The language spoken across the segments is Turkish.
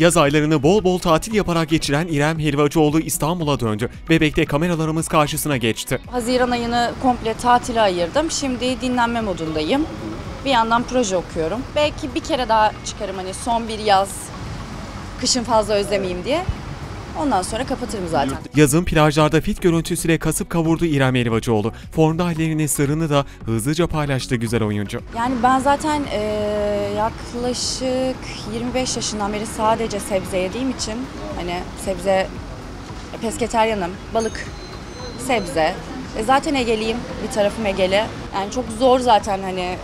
Yaz aylarını bol bol tatil yaparak geçiren İrem Helvacıoğlu İstanbul'a döndü. Bebek'te kameralarımız karşısına geçti. Haziran ayını komple tatile ayırdım. Şimdi dinlenme modundayım. Bir yandan proje okuyorum. Belki bir kere daha çıkarım, hani son bir yaz, kışın fazla özlemeyeyim diye. Ondan sonra kapatırım zaten. Yazın plajlarda fit görüntüsüyle kasıp kavurdu İrem Helvacıoğlu. Formda hallerinin sırrını da hızlıca paylaştı güzel oyuncu. Yani ben zaten yaklaşık 25 yaşından beri sadece sebze yediğim için, hani sebze, pesketeryanım, balık, sebze. Zaten Ege'liyim, bir tarafım Ege'li. Yani çok zor zaten, hani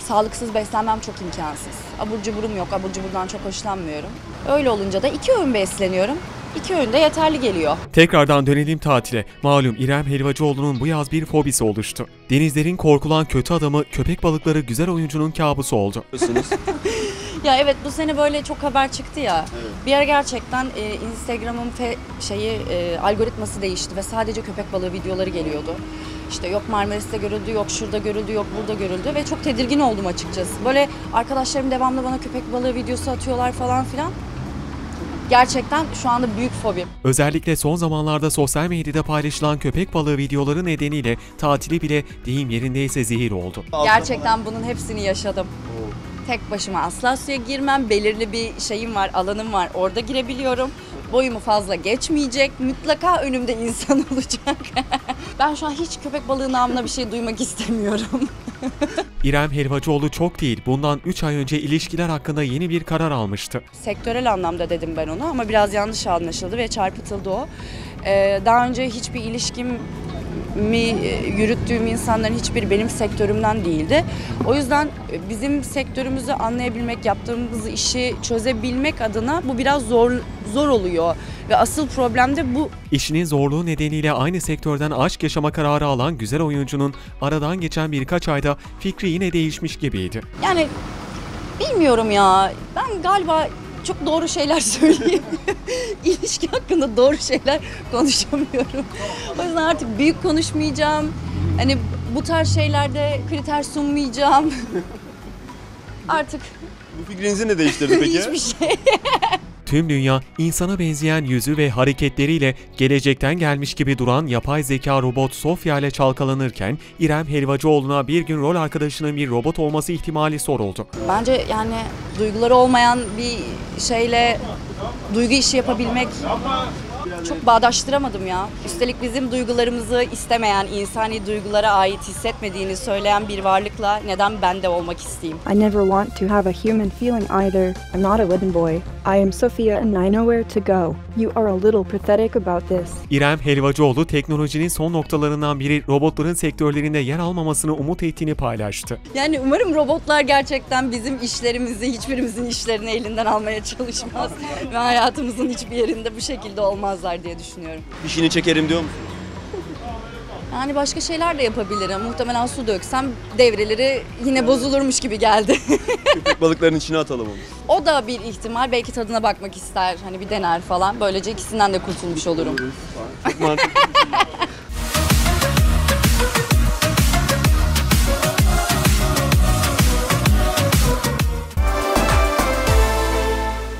sağlıksız beslenmem çok imkansız. Abur cuburum yok, abur cuburdan çok hoşlanmıyorum. Öyle olunca da 2 öğün besleniyorum. 2 öğün de yeterli geliyor. Tekrardan dönelim tatile. Malum İrem Helvacıoğlu'nun bu yaz bir fobisi oluştu. Denizlerin korkulan kötü adamı, köpek balıkları güzel oyuncunun kabusu oldu. Ya evet, bu sene böyle çok haber çıktı ya. Evet. Bir ara gerçekten Instagram'ın algoritması değişti ve sadece köpek balığı videoları geliyordu. İşte yok Marmaris'te görüldü, yok şurada görüldü, yok burada görüldü ve çok tedirgin oldum açıkçası. Böyle arkadaşlarım devamlı bana köpek balığı videosu atıyorlar falan filan. Gerçekten şu anda büyük fobim. Özellikle son zamanlarda sosyal medyada paylaşılan köpek balığı videoları nedeniyle tatili bile deyim yerindeyse zehir oldu. Gerçekten bunun hepsini yaşadım. Tek başıma asla suya girmem, belirli bir şeyim var, alanım var, orada girebiliyorum. Boyumu fazla geçmeyecek, mutlaka önümde insan olacak. Ben şu an hiç köpek balığı namına bir şey duymak istemiyorum. İrem Helvacıoğlu çok değil, bundan 3 ay önce ilişkiler hakkında yeni bir karar almıştı. Sektörel anlamda dedim ben onu ama biraz yanlış anlaşıldı ve çarpıtıldı o. Daha önce hiçbir ilişkimi yürüttüğüm insanların hiçbiri benim sektörümden değildi. O yüzden bizim sektörümüzü anlayabilmek, yaptığımız işi çözebilmek adına bu biraz zor oluyor ve asıl problem de bu. İşinin zorluğu nedeniyle aynı sektörden aşk yaşama kararı alan güzel oyuncunun aradan geçen birkaç ayda fikri yine değişmiş gibiydi. Yani bilmiyorum ya, ben galiba çok doğru şeyler söyleyeyim. İlişki hakkında doğru şeyler konuşamıyorum. O yüzden artık büyük konuşmayacağım. Hani bu tarz şeylerde kriter sunmayacağım. Artık. Bu fikrinizi ne değiştirdi peki? Hiçbir şey. Tüm dünya insana benzeyen yüzü ve hareketleriyle gelecekten gelmiş gibi duran yapay zeka robot Sophia ile çalkalanırken İrem Helvacıoğlu'na bir gün rol arkadaşının bir robot olması ihtimali soruldu. Bence yani duyguları olmayan bir şeyle duygu işi yapabilmek çok bağdaştıramadım ya. Üstelik bizim duygularımızı istemeyen, insani duygulara ait hissetmediğini söyleyen bir varlıkla neden ben de olmak isteyeyim? I never want to have a human feeling either. I'm not a wooden boy. I am Sophia and I know where to go. You are a little pathetic about this. İrem Helvacıoğlu teknolojinin son noktalarından biri robotların sektörlerinde yer almamasını umut ettiğini paylaştı. Yani umarım robotlar gerçekten bizim işlerimizi, hiçbirimizin işlerini elinden almaya çalışmaz ve hayatımızın hiçbir yerinde bu şekilde olmazlar diye düşünüyorum. İşini çekerim diyor musun? Yani başka şeyler de yapabilirim. Muhtemelen su döksem devreleri yine bozulurmuş gibi geldi. Köpek balıkların içine atalım onu. O da bir ihtimal. Belki tadına bakmak ister. Hani bir dener falan. Böylece ikisinden de kurtulmuş olurum.